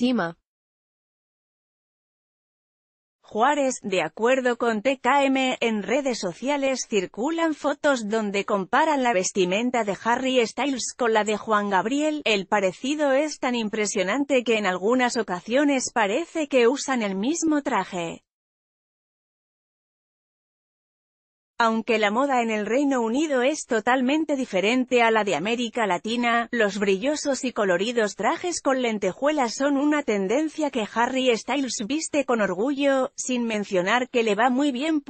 víctima. Juárez, de acuerdo con TKM, en redes sociales circulan fotos donde comparan la vestimenta de Harry Styles con la de Juan Gabriel. El parecido es tan impresionante que en algunas ocasiones parece que usan el mismo traje. Aunque la moda en el Reino Unido es totalmente diferente a la de América Latina, los brillosos y coloridos trajes con lentejuelas son una tendencia que Harry Styles viste con orgullo, sin mencionar que le va muy bien.